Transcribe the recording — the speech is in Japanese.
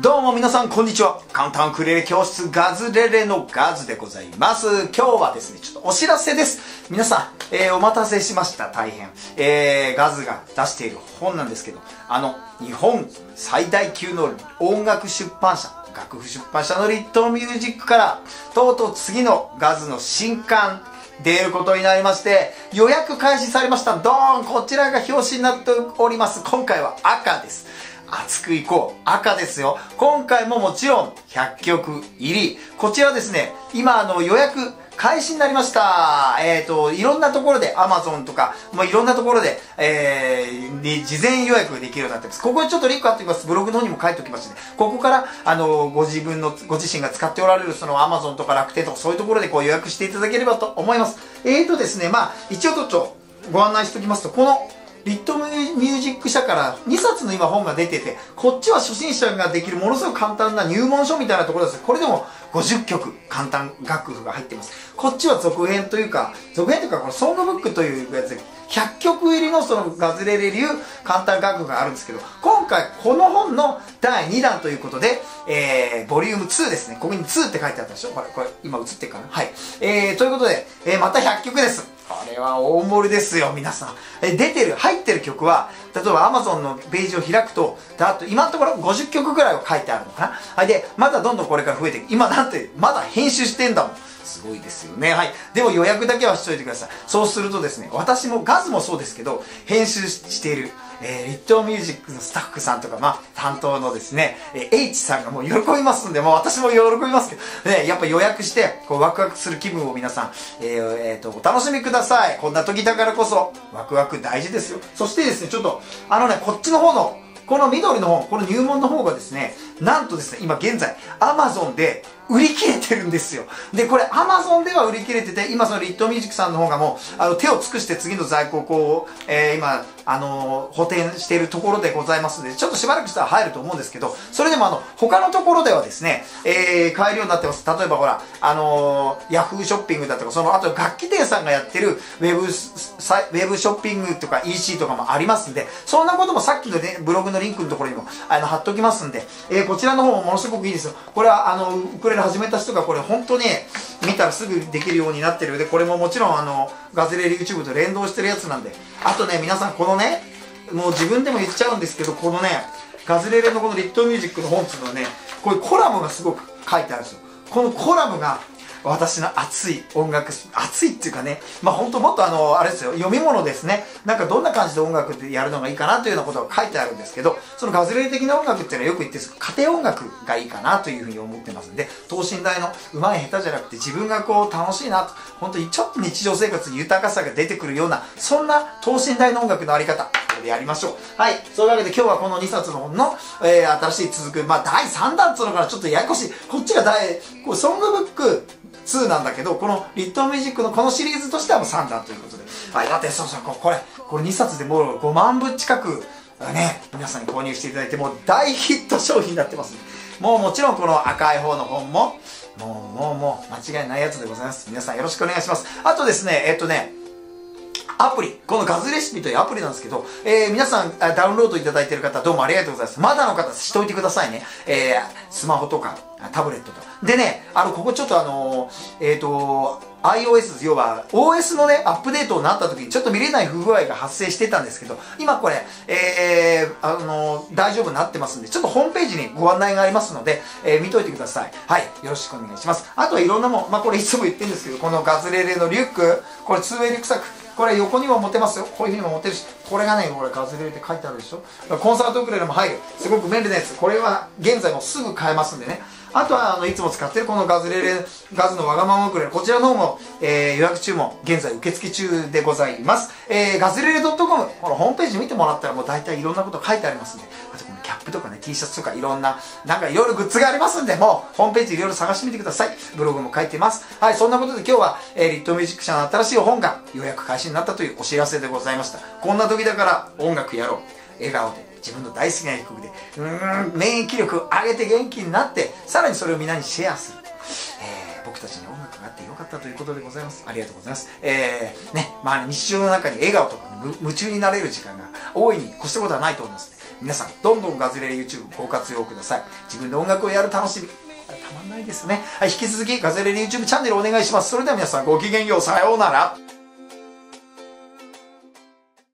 どうも皆さんこんにちは。簡単ウクレレ教室ガズレレのガズでございます。今日はですね、ちょっとお知らせです。皆さん、お待たせしました。大変。ガズが出している本なんですけど、日本最大級の音楽出版社、楽譜出版社のリットンミュージックから、とうとう次のガズの新刊、出ることになりまして、予約開始されました。ドーン！こちらが表紙になっております。今回は赤です。熱くいこう。赤ですよ。今回ももちろん100曲入り。こちらですね、今予約開始になりました。いろんなところで Amazon とか、いろんなところで、事前予約できるようになってます。ここにちょっとリンク貼っておきます。ブログの方にも書いておきましたね。ここから、ご自身が使っておられる、Amazon とか楽天とかそういうところでこう予約していただければと思います。ですね、一応ちょっとご案内しておきますと、この、リットンミュージック社から2冊の今本が出てて、こっちは初心者ができるものすごく簡単な入門書みたいなところです。これでも50曲簡単楽譜が入ってます。こっちは続編というかこのソングブックというやつで100曲入りのガズレレ流簡単楽譜があるんですけど、今回この本の第2弾ということで、ボリューム2ですね。ここに2って書いてあったでしょ？これ今映ってるかな？はい。ということで、また100曲です。これは大盛りですよ、皆さん。入ってる曲は、例えば Amazon のページを開くと、今のところ50曲ぐらいは書いてあるのかな。はい。で、まだどんどんこれから増えていく。今なんて、まだ編集してんだもん。すごいですよね。はい。でも予約だけはしといてください。そうするとですね、私もガズもそうですけど、編集している、リットンミュージックのスタッフさんとか、担当のですね、H さんがもう喜びますんで、もう私も喜びますけど、ね、やっぱ予約して、ワクワクする気分を皆さん、お楽しみください。こんな時だからこそ、ワクワク大事ですよ。そしてですね、ちょっと、こっちの方の、この緑の方、この入門の方がですね、なんとですね、今現在、Amazon で売り切れてるんですよ。で、これ Amazon では売り切れてて、今リットンミュージックさんの方がもう、手を尽くして次の在庫をこう、今、補填しているところでございますので、ちょっとしばらくしたら入ると思うんですけど、それでも他のところではですね、買えるようになってます。例えばYahoo ショッピングだとか、あと楽器店さんがやってるウェブショッピングとか EC とかもありますんで、そんなこともさっきのね、ブログのリンクのところにも、貼っておきますんで、こちらの方もものすごくいいですよ。これは、ウクレレ始めた人がこれ本当に見たらすぐできるようになってるので、これももちろんガズレレ YouTube と連動してるやつなんで、あとね、皆さんこのね、もう自分でも言っちゃうんですけど、このね、ガズレレのこのリットンミュージックの本っていうのはね、こういうコラムがすごく書いてあるんですよ。このコラムが、私の熱い音楽、熱いっていうかね、ほんともっとあれですよ、読み物ですね。なんかどんな感じで音楽でやるのがいいかなというようなことが書いてあるんですけど、ガズレレ的な音楽っていうのはよく言ってるんですけど、家庭音楽がいいかなというふうに思ってますんで、等身大の上手い下手じゃなくて自分がこう楽しいなと、ほんとにちょっと日常生活に豊かさが出てくるような、そんな等身大の音楽のあり方、これでやりましょう。はい。そういうわけで今日はこの2冊の本の、新しい続く、第3弾っていうのからちょっとややこしい。こっちがソングブック、2なんだけど、このリットンミュージックのこのシリーズとしてはもう3弾ということで。はい、だってそう、これ2冊でもう5万部近くね、皆さんに購入していただいて、もう大ヒット商品になってますね。もちろんこの赤い方の本も、もう間違いないやつでございます。皆さんよろしくお願いします。あとですね、アプリ、このガズレシピというアプリなんですけど、皆さんダウンロードいただいている方どうもありがとうございます。まだの方しといてくださいね。スマホとかタブレットとか。でね、ここちょっとiOS、要は OS のね、アップデートになった時にちょっと見れない不具合が発生してたんですけど、今これ、大丈夫になってますんで、ちょっとホームページにご案内がありますので、見といてください。はい、よろしくお願いします。あとはいろんなもん、これいつも言ってるんですけど、このガズレレのリュック、これ 2way リュックサック。これ横にも持てますよ。こういう風にも持てるし。これがね、これガズレレって書いてあるでしょ。コンサートウクレレも入る。すごく便利なやつ。これは現在もすぐ買えますんでね。あとは、いつも使ってるこのガズレレ、ガズのわがままウクレレ。こちらの方も、予約注文、現在受付中でございます。ガズレレ .com、このホームページ見てもらったらもう大体いろんなこと書いてありますんで。あとこのキャップとかね、T シャツとかいろんな、いろいろグッズがありますんで、もうホームページいろいろ探してみてください。ブログも書いてます。はい、そんなことで今日は、リットンミュージック社の新しい本が予約開始になったというお知らせでございました。こんな時だから音楽やろう。笑顔で、自分の大好きな曲で、免疫力を上げて元気になって、さらにそれをみんなにシェアする。僕たちに音楽があってよかったということでございます。ありがとうございます。日常の中に笑顔とか、ね、夢中になれる時間が大いに越したことはないと思いますので、皆さんどんどんガズレレ YouTube ご活用ください。自分で音楽をやる楽しみたまんないですね。はい、引き続きガズレレ YouTube チャンネルお願いします。それでは皆さんごきげんよう。さようなら。